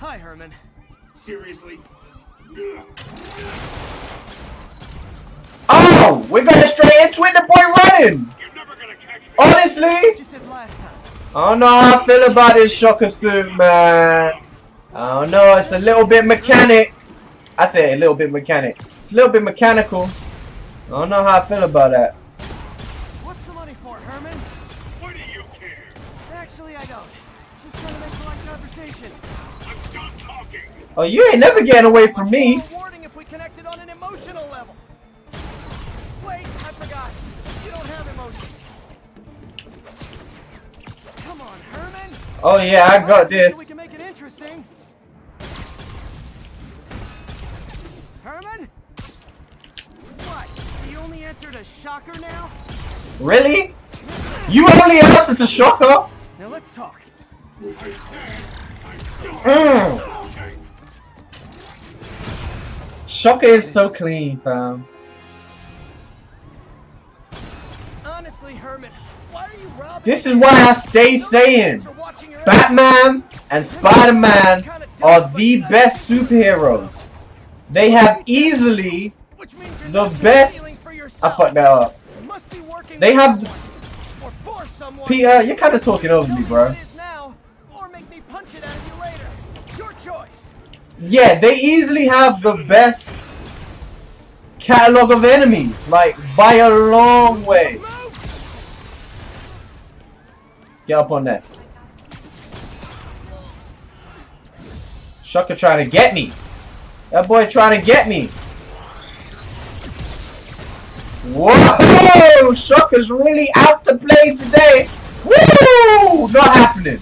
Hi, Herman. Seriously? Oh, we're gonna stray into it. The boy running. You're never gonna catch me. Honestly. I don't know how I feel about this Shocker suit, man. I don't know. It's a little bit mechanic. I say a little bit mechanic. It's a little bit mechanical. I don't know how I feel about that. What's the money for, Herman? Why do you care? Actually, I don't. Just trying to make the right conversation. I'm done talking. Oh, you ain't never getting away from me. Rewarding if we connected on an emotional level. Wait, I forgot. You don't have emotions. Come on, Herman. Oh yeah, I got this. We can make it interesting. Herman? What? You only answered a Shocker now? Really? You only answered a Shocker? Now let's talk. Shocker is so clean, fam. Honestly, Herman, why are you robbing? This is why I stay saying Batman and Spider-Man are the best superheroes. They have easily the best. I fucked that up. They have. Peter, you're kind of talking over me, bro. Yeah, they easily have the best catalog of enemies, like by a long way. Get up on that. Shocker trying to get me. That boy trying to get me. Whoa! Shocker's really out to play today. Woo! Not happening.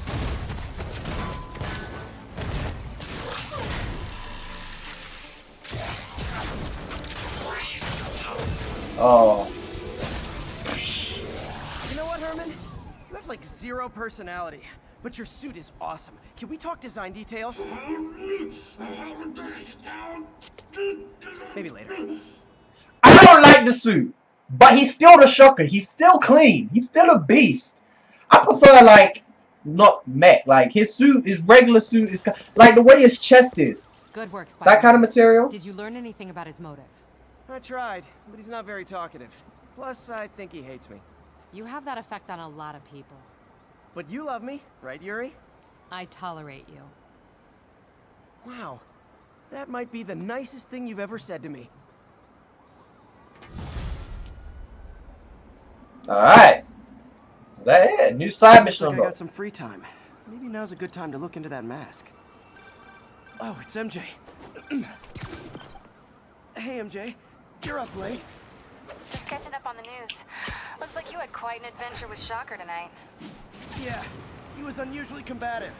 Oh. You know what, Herman? You have like zero personality, but your suit is awesome. Can we talk design details? Maybe later. I don't like the suit, but he's still the Shocker. He's still clean. He's still a beast. I prefer like not mech. Like his suit, his regular suit is like the way his chest is. Good work, Spider. That kind of material. Did you learn anything about his motive? I tried, but he's not very talkative. Plus, I think he hates me. You have that effect on a lot of people. But you love me, right, Yuri? I tolerate you. Wow. That might be the nicest thing you've ever said to me. Alright. Is that it? New side mission number. I got some free time. Maybe now's a good time to look into that mask. Oh, it's MJ. Hey, MJ. You're up late. Just catching up on the news. Looks like you had quite an adventure with Shocker tonight. Yeah, he was unusually combative.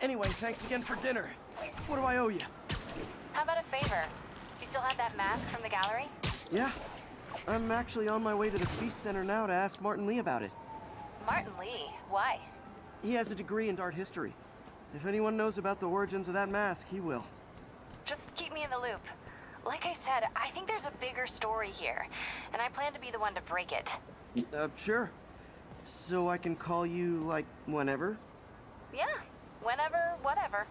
Anyway, thanks again for dinner. What do I owe you? How about a favor? You still have that mask from the gallery? Yeah. I'm actually on my way to the Feast Center now to ask Martin Lee about it. Martin Lee? Why? He has a degree in art history. If anyone knows about the origins of that mask, he will. Just keep me in the loop. Like I said, I think there's a bigger story here, and I plan to be the one to break it. Sure. So I can call you, like, whenever? Yeah. Whenever, whatever.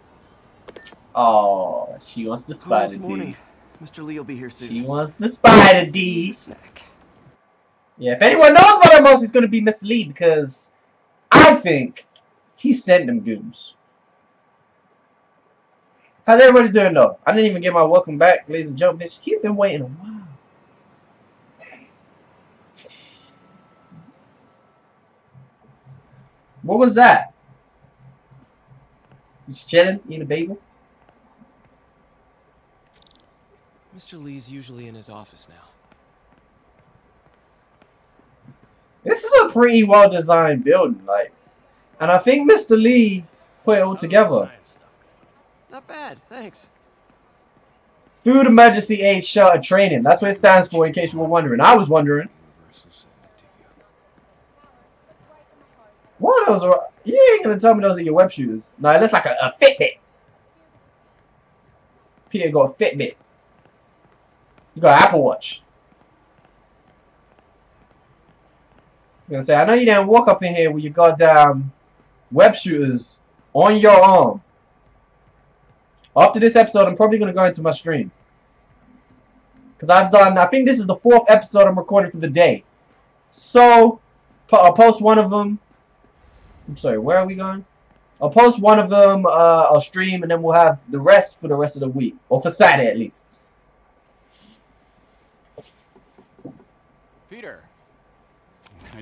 Oh, she wants the Spider D. Mr. Lee will be here soon. She wants the Spider D. Snack. Yeah, if anyone knows about him most, it's going to be Mr. Lee, because I think he sent them goons. How's everybody doing though? I didn't even get my welcome back, ladies and gentlemen. He's been waiting a while. What was that? Just chilling, eating a bagel. Mr. Lee's usually in his office now. This is a pretty well-designed building, like, and I think Mr. Lee put it all together. Not bad, thanks. Food Emergency Aid Shelter Training. That's what it stands for, in case you were wondering. I was wondering. What are those? You ain't gonna tell me those are your web shooters. No, it looks like a Fitbit. Peter got a Fitbit. You got an Apple Watch. I'm gonna say, I know you didn't walk up in here with your goddamn web shooters on your own. After this episode, I'm probably going to go into my stream. Because I've done, I think this is the 4th episode I'm recording for the day. So, I'll post one of them. I'm sorry, where are we going? I'll post one of them, I'll stream, and then we'll have the rest for the rest of the week. Or for Saturday, at least. Peter, what can I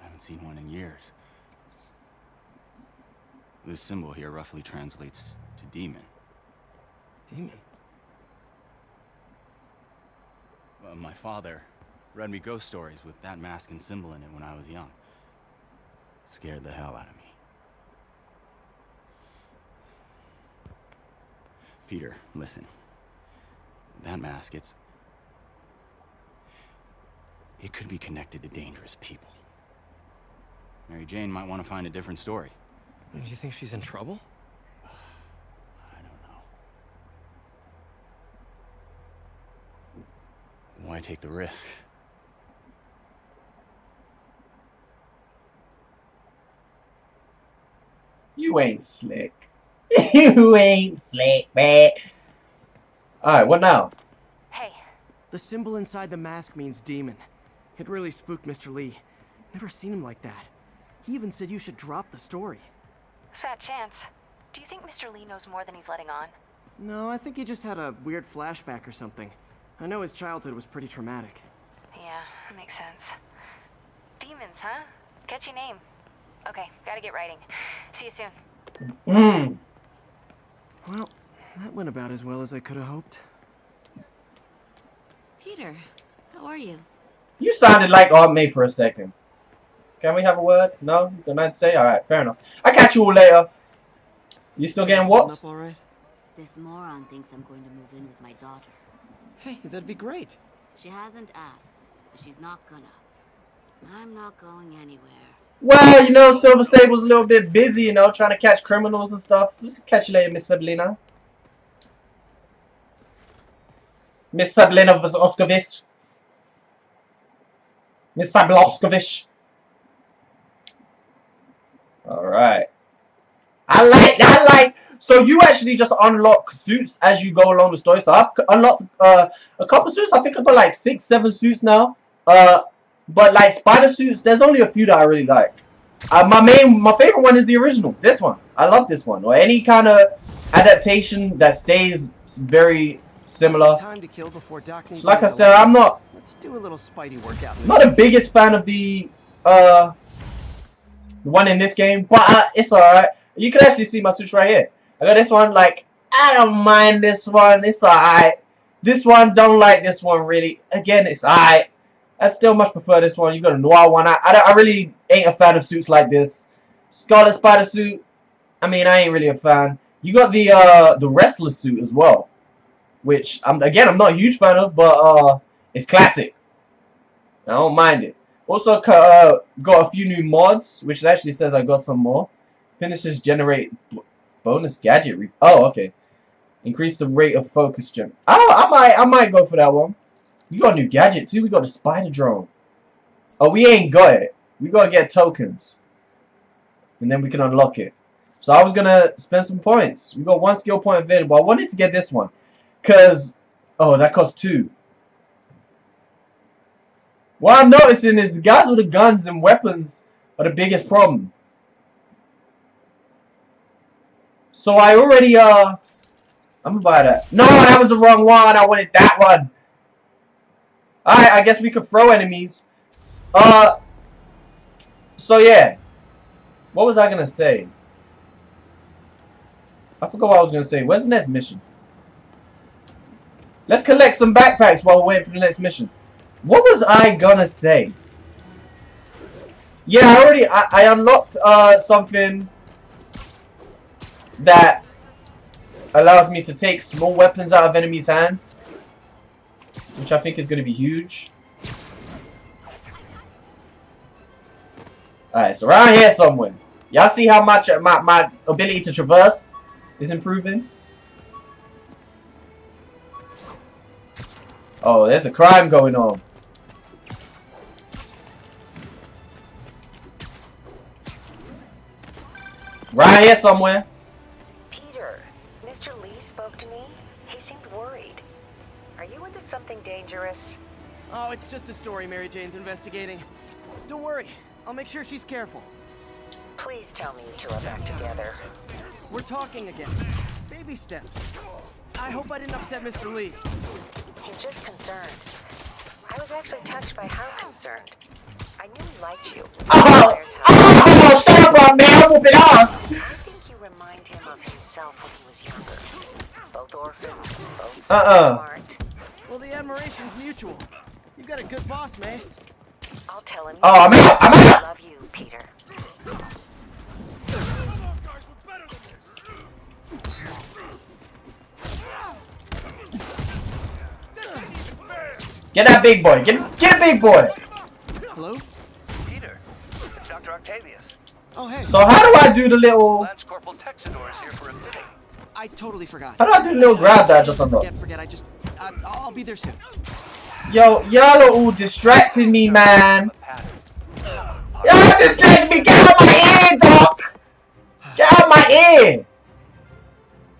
I haven't seen one in years. This symbol here roughly translates to demon. Demon? Well, my father read me ghost stories with that mask and symbol in it when I was young. Scared the hell out of me. Peter, listen. That mask, it could be connected to dangerous people. Mary Jane might want to find a different story. Do you think she's in trouble? I don't know. Why take the risk? You ain't slick. You ain't slick, man. Alright, what now? Hey. The symbol inside the mask means demon. It really spooked Mr. Lee. Never seen him like that. He even said you should drop the story. Fat chance. Do you think Mr. Lee knows more than he's letting on? No, I think he just had a weird flashback or something. I know his childhood was pretty traumatic. Yeah, that makes sense. Demons, huh? Catchy name. Okay, gotta get writing. See you soon. Well, that went about as well as I could have hoped. Peter, how are you? You sounded like Aunt May for a second. Can we have a word? No? You cannot say? Alright, fair enough. I'll catch you all later. You still getting walked? Right? This moron thinks I'm going to move in with my daughter. Hey, that'd be great. She hasn't asked, but she's not gonna. I'm not going anywhere. Well, you know, Silver Sable's a little bit busy, you know, trying to catch criminals and stuff. Let's catch you later, Miss Sablina. Miss Sablina Oskovich. Miss Sabloskovich. Alright. I like. So you actually just unlock suits as you go along the story. So I've unlocked a couple suits. I think I've got like 6, 7 suits now. But like spider suits, there's only a few that I really like. My favorite one is the original. This one. I love this one. Or any kind of adaptation that stays very similar. Time to kill before Doc needs. Like I said, I'm not. Let's do a little Spidey workout. Not the biggest fan of the one in this game, but it's alright. You can actually see my suits right here. I got this one, like, I don't mind this one. It's alright. This one, don't like this one, really. Again, it's alright. I still much prefer this one. You got a noir one. I really ain't a fan of suits like this. Scarlet Spider suit, I mean, I ain't really a fan. You got the Wrestler suit as well, which, I'm not a huge fan of, but it's classic. I don't mind it. Also got a few new mods, which actually says I got some more. Finishes generate bonus gadget. Oh, okay. Increase the rate of focus jump. Oh, I might go for that one. We got a new gadget too. We got a spider drone. Oh, we ain't got it. We gotta get tokens, and then we can unlock it. So I was gonna spend some points. We got 1 skill point available. I wanted to get this one, cause oh, that costs 2. What I'm noticing is the guys with the guns and weapons are the biggest problem. So I already, I'm gonna buy that. No, that was the wrong one. I wanted that one. Alright, I guess we could throw enemies. So yeah. What was I gonna say? I forgot what I was gonna say. Where's the next mission? Let's collect some backpacks while we're waiting for the next mission. What was I gonna say? Yeah, I unlocked something that allows me to take small weapons out of enemies' hands, which I think is going to be huge. Alright, so around here somewhere. Y'all see how much my ability to traverse is improving? Oh, there's a crime going on. Right here somewhere. Peter, Mr. Lee spoke to me. He seemed worried. Are you into something dangerous? Oh, it's just a story Mary Jane's investigating. Don't worry. I'll make sure she's careful. Please tell me you two are back together. We're talking again. Baby steps. I hope I didn't upset Mr. Lee. He's just concerned. I was actually touched by how concerned. I knew he liked you. Oh, shut up, man. I'm whooping ass. I think you remind him of himself when he was younger. Both orphans, both smart. Well, the admiration's mutual. You've got a good boss, man. I'll tell him. Oh, I'm out! I'm out! I love you, Peter. Get that big boy! Get a big boy! Hello? Peter, it's Dr. Octavius. Oh, hey. So how do I do the little... Lance Corporal Texidor is here for a fitting. I totally forgot. How do I do the little grab that I just unlocked? I'll be there soon. Yo, y'all are all distracting me, man. Y'all distracting me. Get out of my ear, dog. Get out of my ear.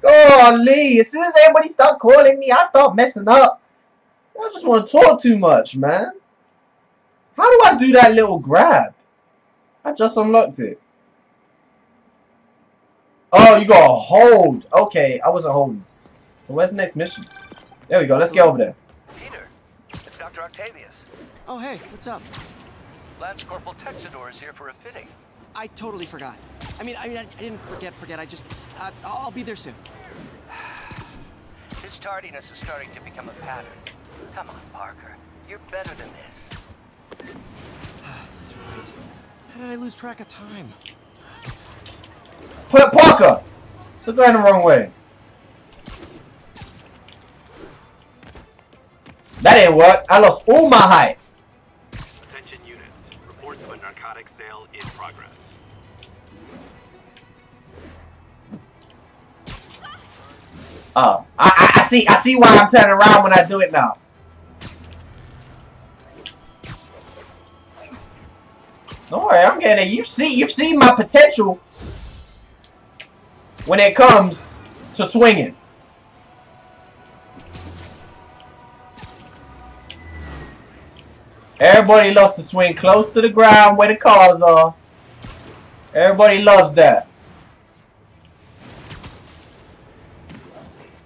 Golly, as soon as everybody start calling me, I start messing up. I just want to talk too much, man. How do I do that little grab? I just unlocked it. Oh, you got to hold. Okay, I wasn't holding. So where's the next mission? There we go. Let's get over there. Dr. Octavius. Oh, hey, what's up? Lance Corporal Texidor is here for a fitting. I totally forgot. I didn't forget. I just, I'll be there soon. His tardiness is starting to become a pattern. Come on, Parker. You're better than this. That's right. How did I lose track of time? Put Parker! So going the wrong way. That didn't work. I lost all my height. Attention unit. Reports of a narcotic sale in progress. Oh, I see why I'm turning around when I do it now. Don't worry, I'm getting it. You've seen my potential when it comes to swinging. Everybody loves to swing close to the ground where the cars are. Everybody loves that.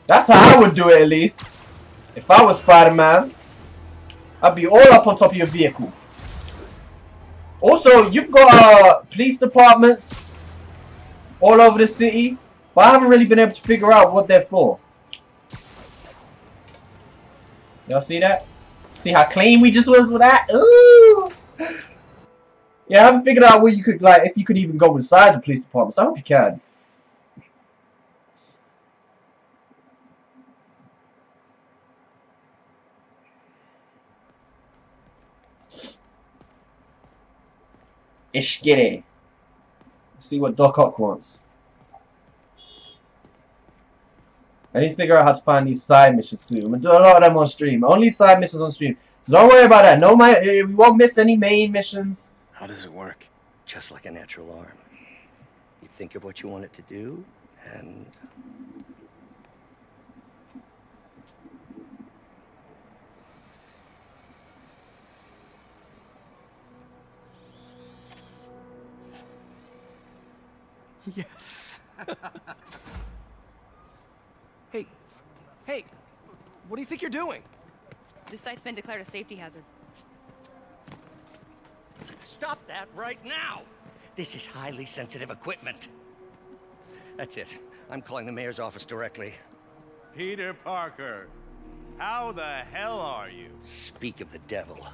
That's how I would do it, at least. If I was Spider-Man, I'd be all up on top of your vehicle. Also, you've got police departments all over the city, but I haven't really been able to figure out what they're for. Y'all see that? See how clean we just was with that? Ooh! Yeah, I haven't figured out where you could, like, if you could even go inside the police department, so I hope you can. Ish giddy. See what Doc Ock wants. I need to figure out how to find these side missions too. I'm going to do a lot of them on stream. Only side missions on stream. So don't worry about that. No, we won't miss any main missions. How does it work? Just like a natural arm. You think of what you want it to do, and... Yes. Hey, what do you think you're doing? This site's been declared a safety hazard. Stop that right now! This is highly sensitive equipment. That's it. I'm calling the mayor's office directly. Peter Parker, how the hell are you? Speak of the devil.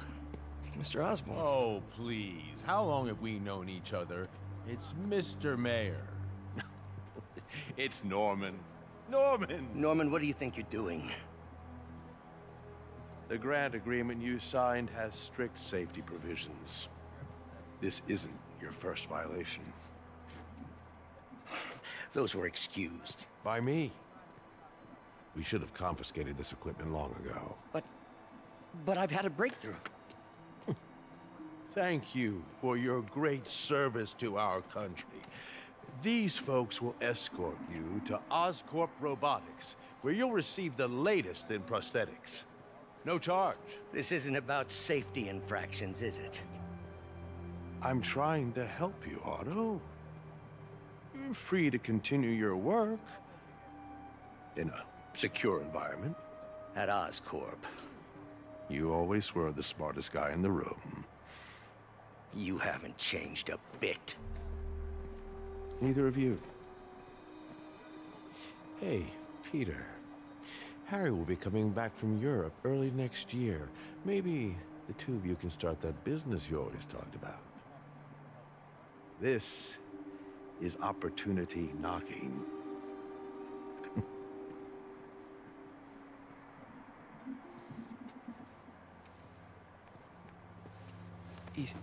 Mr. Osborne. Oh, please. How long have we known each other? It's Mr. Mayor. It's Norman. Norman! Norman, what do you think you're doing? The grant agreement you signed has strict safety provisions. This isn't your first violation. Those were excused. By me. We should have confiscated this equipment long ago. But I've had a breakthrough. Thank you for your great service to our country. These folks will escort you to Oscorp Robotics, where you'll receive the latest in prosthetics. No charge. This isn't about safety infractions, is it? I'm trying to help you, Otto. You're free to continue your work in a secure environment. At Oscorp. You always were the smartest guy in the room. You haven't changed a bit. Neither of you. Hey, Peter. Harry will be coming back from Europe early next year. Maybe the two of you can start that business you always talked about. This is opportunity knocking.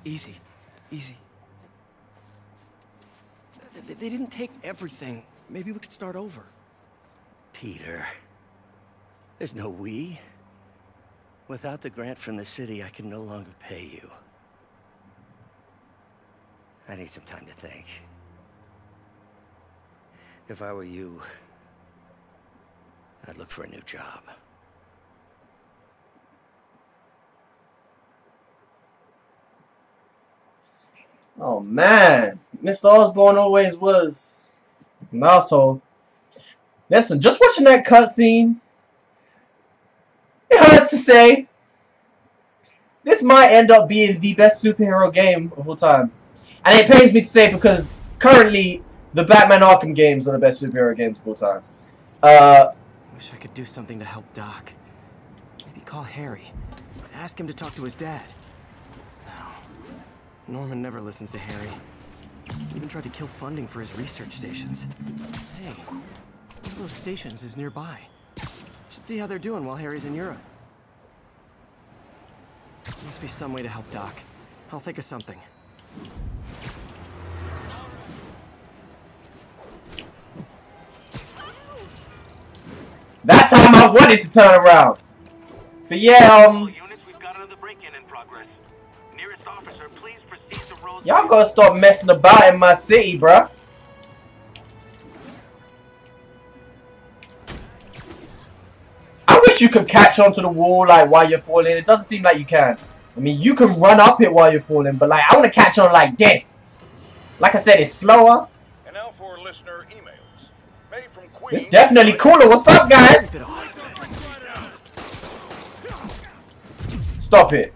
Easy. They didn't take everything. Maybe we could start over. Peter. There's no we. Without the grant from the city, I can no longer pay you. I need some time to think. If I were you, I'd look for a new job. Oh man, Mr. Osborne always was an asshole. Listen, just watching that cutscene, it hurts to say, this might end up being the best superhero game of all time. And it pains me to say because currently the Batman Arkham games are the best superhero games of all time. Wish I could do something to help Doc. Maybe call Harry. Ask him to talk to his dad. Norman never listens to Harry. He even tried to kill funding for his research stations. Hey, one of those stations is nearby. Should see how they're doing while Harry's in Europe. There must be some way to help Doc. I'll think of something. That time I wanted to turn around! But yeah, units, we've got another break-in in progress. Nearest officer, please proceed to roll. Y'all gotta stop messing about in my city, bruh. I wish you could catch onto the wall like while you're falling. It doesn't seem like you can. I mean, you can run up it while you're falling, but like I wanna catch on like this. Like I said, it's slower. And now for listener emails. Made from Queen. It's definitely cooler. What's up, guys? Stop it.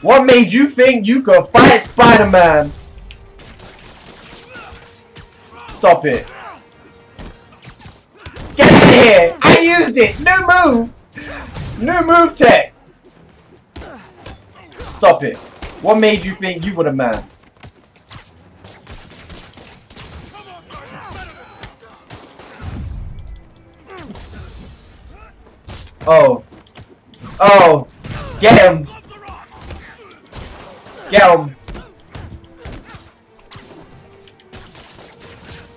What made you think you could fight Spider-Man? Stop it. Get out of here! I used it! New move! New move tech! Stop it. What made you think you were the man? Oh. Oh. Get him! Get him.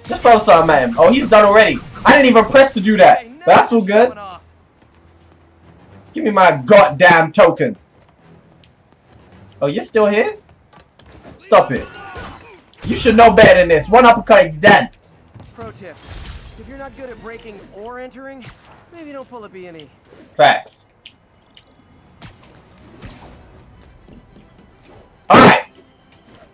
Just throw something at him. Oh, he's done already. I didn't even press to do that. But that's all good. Give me my goddamn token. Oh, you're still here? Stop it. You should know better than this. One uppercut, he's dead. Pro tip. If you're not good at breaking or entering, maybe don't pull a B&E. Facts. Alright,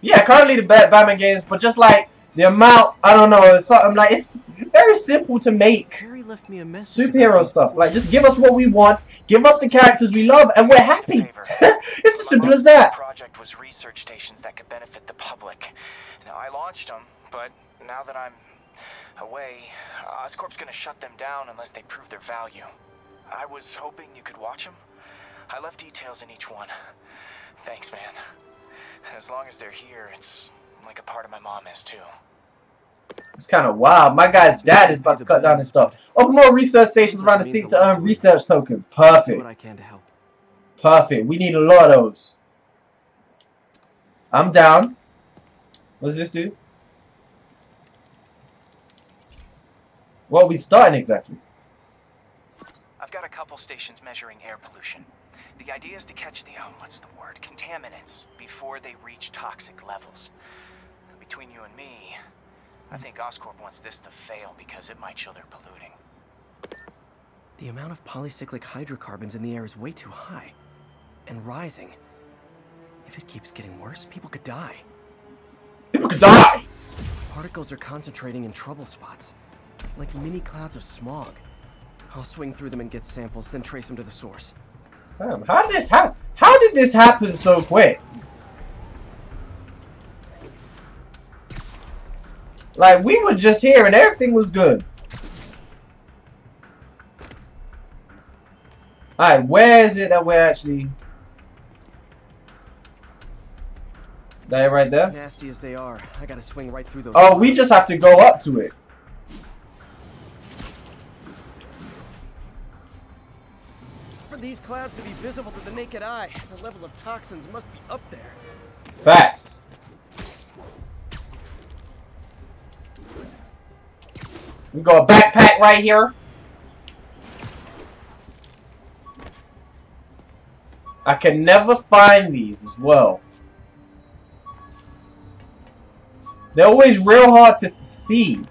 yeah, currently the Batman games, but just like the amount, I don't know, it's something like, it's very simple to make superhero stuff. Like, just give us what we want, give us the characters we love, and we're happy. It's as simple as that. Project was research stations that could benefit the public. Now, I launched them, but now that I'm away, Oscorp's gonna shut them down unless they prove their value. I was hoping you could watch them. I left details in each one. Thanks, man. As long as they're here, it's like a part of my mom is, too. It's kind of wild. My guy's dad is about to cut down his stuff. Open more research stations around the city to earn research tokens. Perfect. Perfect. We need a lot of those. I'm down. What does this do? What are we starting exactly? I've got a couple stations measuring air pollution. The idea is to catch the, contaminants before they reach toxic levels. Between you and me, I think Oscorp wants this to fail because it might show they're polluting. The amount of polycyclic hydrocarbons in the air is way too high, and rising. If it keeps getting worse, people could die. People could die! Particles are concentrating in trouble spots, like mini clouds of smog. I'll swing through them and get samples, then trace them to the source. Damn, how did this happen so quick? Like, we were just here and everything was good. Alright, where is it that we're actually... That right there? As nasty as they are, I gotta swing right through those. Oh, we just have to go up to it. For these clouds to be visible to the naked eye, the level of toxins must be up there. Facts. We got a backpack right here. I can never find these as well. They're always real hard to see.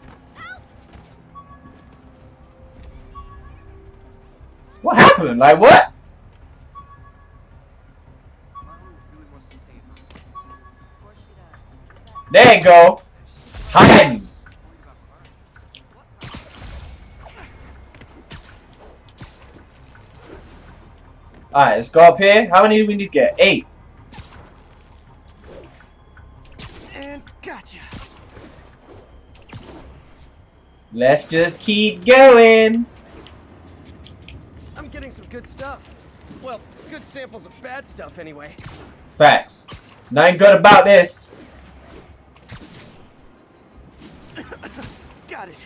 What happened? Like what? There you go. Hiding. Alright, let's go up here. How many do we need to get? 8. And gotcha. Let's just keep going. I'm getting some good stuff. Well, good samples of bad stuff anyway. Facts. Nothing good about this. Got it.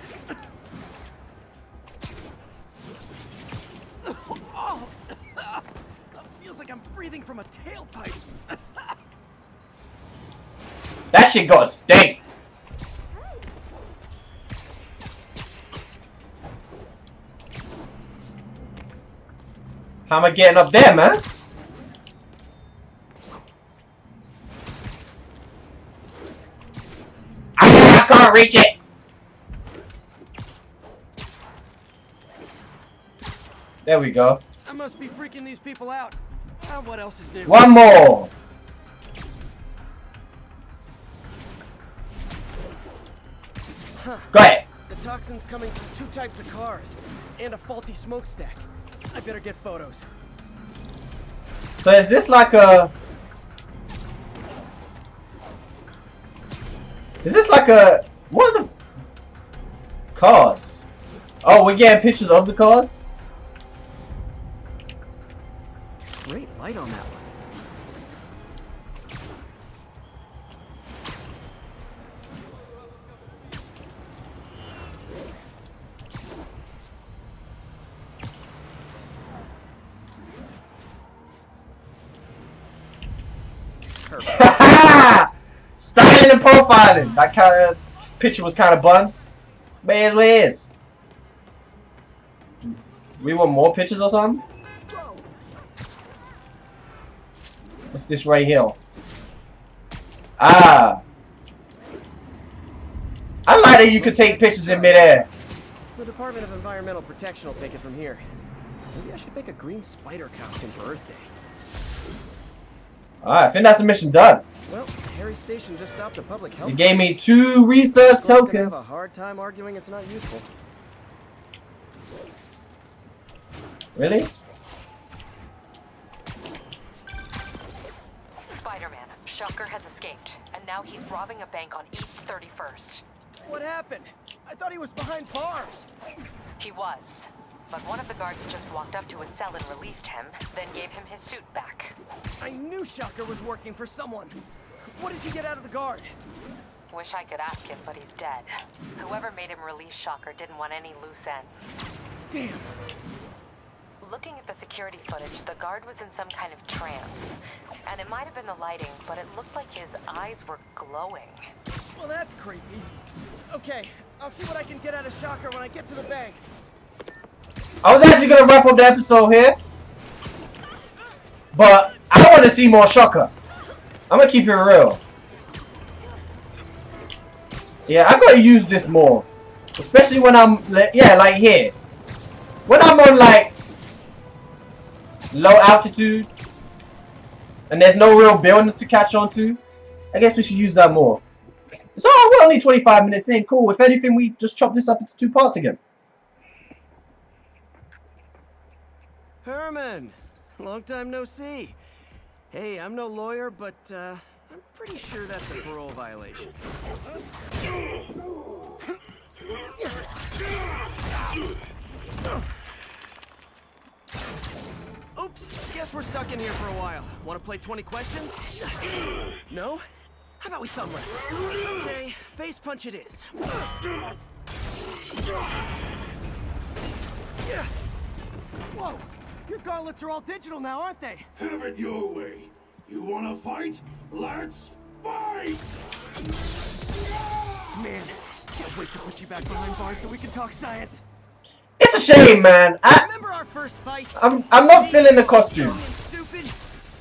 I'm breathing from a tailpipe. That shit got a stink. How am I getting up there, man? I can't reach it. There we go. I must be freaking these people out. What else is new? One more. Huh. Go ahead. The toxins coming from 2 types of cars and a faulty smokestack. I better get photos. So is this like a? Is this like a? What are the cars? Oh, we're getting pictures of the cars. Great light on that one. Haha! Styling and profiling. That kind of picture was kind of buns. Man, it is. We want more pictures or something? What's this right here? Ah! I like that you could take pictures in midair. The Department of Environmental Protection will take it from here. Maybe I should make a green spider costume for Earth Day. Alright, I think that's the mission done. Well, Harry's station just stopped the public health. You gave me 2 research tokens. I have a hard time arguing it's not useful. Really? Shocker has escaped, and now he's robbing a bank on East 31st. What happened? I thought he was behind bars. He was, but one of the guards just walked up to his cell and released him, then gave him his suit back. I knew Shocker was working for someone. What did you get out of the guard? Wish I could ask him, but he's dead. Whoever made him release Shocker didn't want any loose ends. Damn! Looking at the security footage, the guard was in some kind of trance. And it might have been the lighting, but it looked like his eyes were glowing. Well, that's creepy. Okay, I'll see what I can get out of Shocker when I get to the bank. I was actually gonna wrap up the episode here, but I want to see more Shocker. I'm gonna keep it real. Yeah, I gotta use this more, especially when I'm like here, when I'm on like low altitude and there's no real buildings to catch on to. I guess we should use that more. So we're only 25 minutes in. Cool. If anything, we just chop this up into 2 parts again. Herman, long time no see. Hey, I'm no lawyer, but I'm pretty sure that's a parole violation. Oops, guess we're stuck in here for a while. Want to play 20 questions? No? How about we thumb wrestle? Okay, face punch it is. Whoa, your gauntlets are all digital now, aren't they? Have it your way. You want to fight? Let's fight! Man, can't wait to put you back behind bars so we can talk science. It's a shame, man. Remember our first fight? I'm not feeling the costume.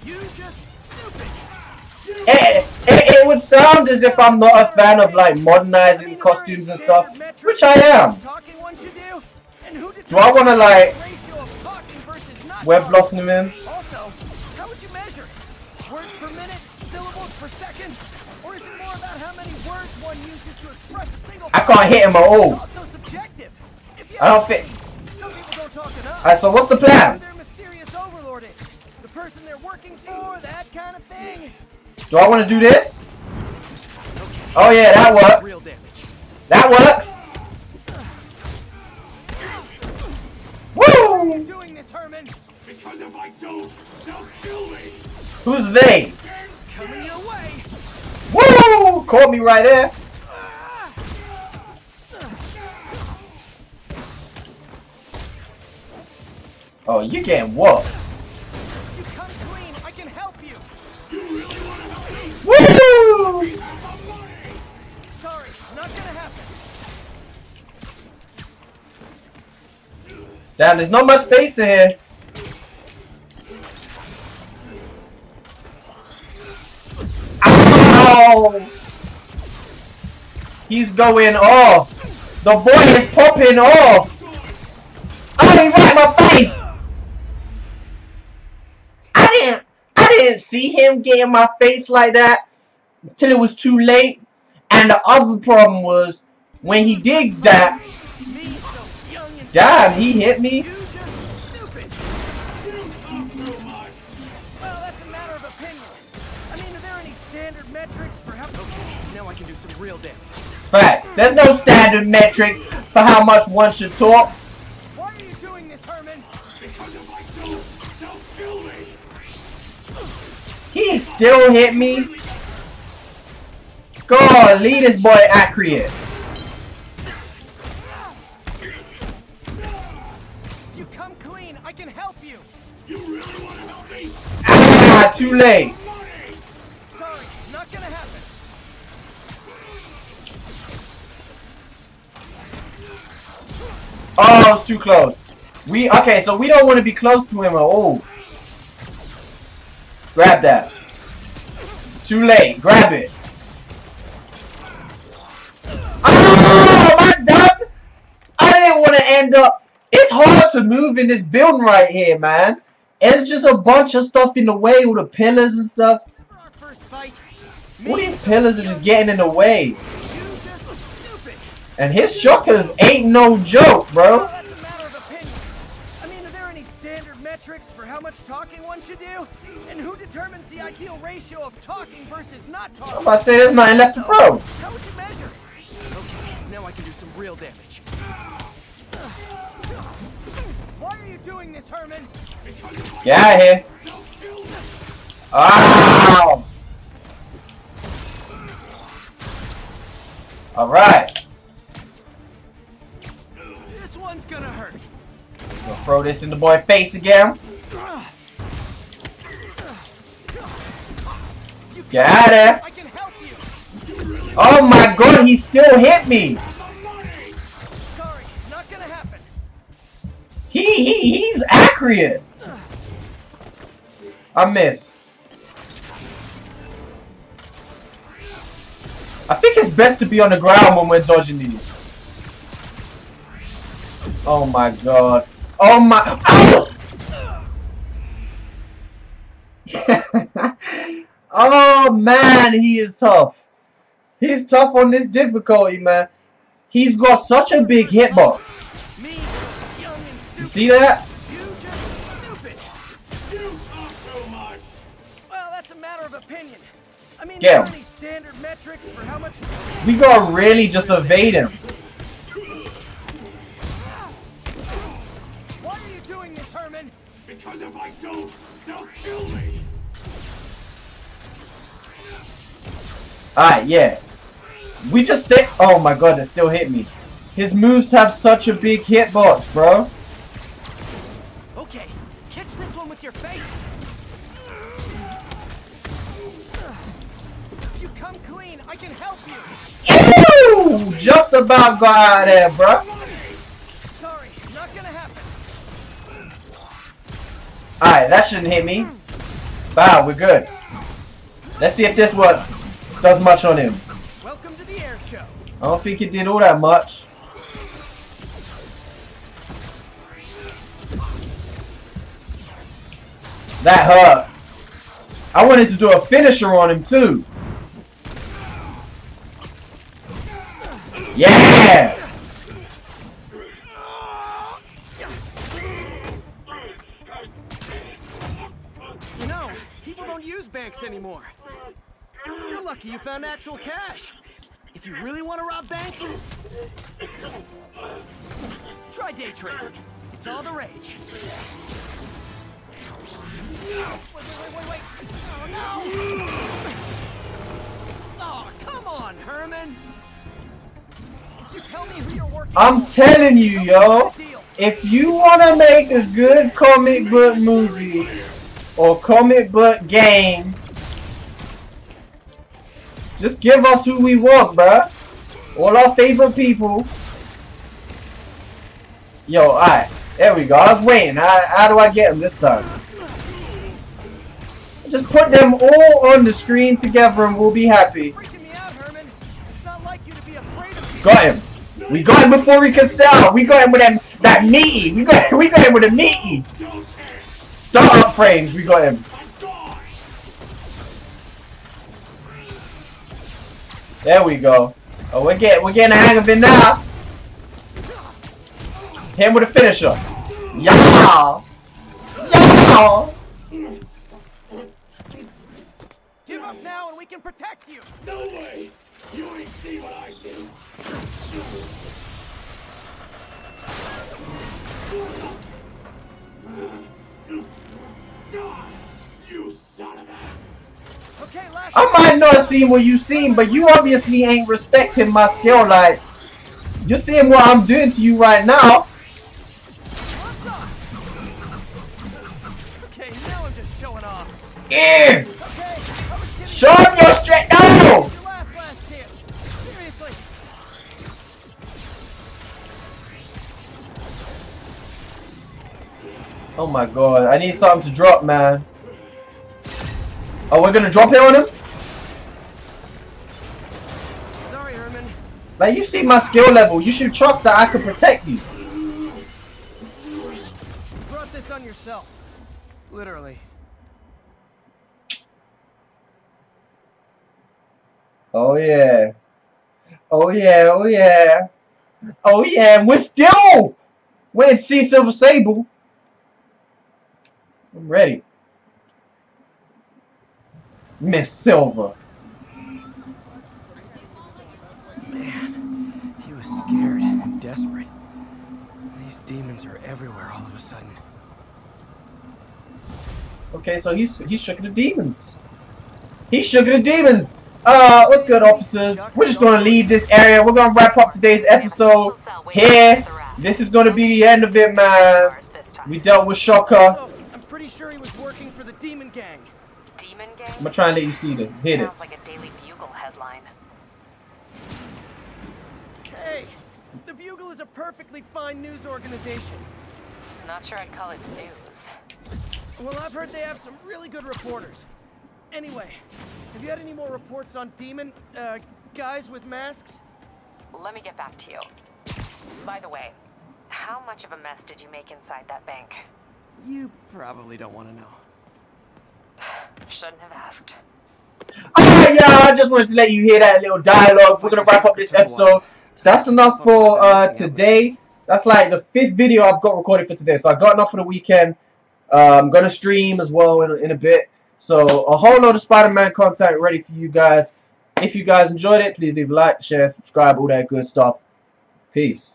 You just stupid. It would sound as if I'm not a fan of like modernizing costumes and stuff, which I am. Do I want to like web blossom him? Also, how would you measure words per minute, syllables per second, or is it more about how many words one uses to express a single? I can't hit him at all. I don't fit. Alright, so what's the plan? Do I want to do this? Oh yeah, that works. That works. Woo! Who's they? Woo! Caught me right there. Oh, you getting whooped. You come clean, I can help you. You really want to help me? Woo! Sorry, not gonna happen. Damn, there's not much space in here. Ow! He's going off. The boy is popping off. Oh, he's right in my face! I didn't see him get in my face like that until it was too late. And the other problem was when he did that, damn, he hit me. Well, that's a matter of opinion. I mean, are there any standard metrics for how? Okay, now I can do some real damage. Facts. There's no standard metrics for how much one should talk. Why are you doing this, Herman? Because of my soul. Don't kill me. He still hit me. God, leave this boy accurate. You come clean, I can help you. You really want to help me? Ah, too late. Sorry, not gonna happen. Oh, it's too close. Okay, so we don't want to be close to him at all. Grab that. Too late. Grab it. Oh, am I done? I didn't want to end up. It's hard to move in this building right here, man. It's just a bunch of stuff in the way, all the pillars and stuff. All these pillars are just getting in the way. And his Shockers ain't no joke, bro. For how much talking one should do, and who determines the ideal ratio of talking versus not talking? I'm about to say there's nothing left to prove. How would you measure? Okay, now I can do some real damage. Why are you doing this, Herman? Get out of here! Ow! All right. This one's gonna hurt. We'll throw this in the boy's face again. Get out of there. I can help you. Oh my god, he still hit me. Sorry, not gonna happen. He's accurate. I missed. I think it's best to be on the ground when we're dodging these. Oh my god. Oh my. Ow! Oh man, he is tough. He's tough on this difficulty, man. He's got such a big hitbox. You see that? Well, that's a matter of opinion. I mean, yeah. Standard metrics for how much we gotta really just evade him. Why are you doing this, Herman? Because if I don't, they'll kill me. Alright, yeah. We just stay. Oh my god, that still hit me. His moves have such a big hitbox, bro. Okay, catch this one with your face. Come clean, I can help you. Ew! Just about got out of there, bro. Sorry, not gonna happen. Alright, that shouldn't hit me. Wow, we're good. Let's see if this works. Does much on him. Welcome to the air show. I don't think it did all that much. That hurt. I wanted to do a finisher on him too. Yeah! You know, people don't use banks anymore. You're lucky you found actual cash. If you really want to rob banks, try day trading. It's all the rage. Wait. Oh, no! Oh, come on, Herman! I'm telling you, yo, if you want to make a good comic book movie or comic book game, just give us who we want, bruh. All our favorite people. Yo, alright. There we go. I was waiting. How do I get them this time? Just put them all on the screen together and we'll be happy. Got him. We got him before he could sell. We got him with that meaty. We got him with a meaty. Start up frames. We got him. There we go. Oh, we're getting the hang of it now. Hit him with a finisher. Yeah. Yeah. Give up now, and we can protect you. No way. You ain't see what I do. You son of a... Okay, I might not have seen what you seen, but you obviously ain't respecting my skill. Like, you're seeing what I'm doing to you right now. Okay, now I'm just showing off. Yeah. Okay, show him your strength. No! Oh my god, I need something to drop, man. Oh, we're gonna drop it on him? Sorry, Herman. Like, you see my skill level. You should trust that I can protect you. You brought this on yourself. Literally. Oh yeah. Oh yeah, oh yeah. Oh yeah, and we're in Silver Sable. I'm ready. Miss Silver. Man, he was scared and desperate. These demons are everywhere all of a sudden. Okay, so he shook the demons. What's good, officers? We're just gonna leave this area. We're gonna wrap up today's episode here. This is gonna be the end of it, man. We dealt with Shocker. I'm pretty sure he was working for the Demon Gang. Demon Gang? I'm gonna try and let you see them. Hear this. Sounds like a Daily Bugle headline. Hey, the Bugle is a perfectly fine news organization. Not sure I'd call it news. Well, I've heard they have some really good reporters. Anyway, have you had any more reports on demon, guys with masks? Let me get back to you. By the way, how much of a mess did you make inside that bank? You probably don't want to know. Shouldn't have asked. Alright, y'all, I just wanted to let you hear that little dialogue. We're gonna wrap up this episode. That's enough for today. That's like the 5th video I've got recorded for today, so I got enough for the weekend. I'm gonna stream as well in a bit. So a whole load of Spider-Man content ready for you guys. If you guys enjoyed it, please leave a like, share, subscribe, all that good stuff. Peace.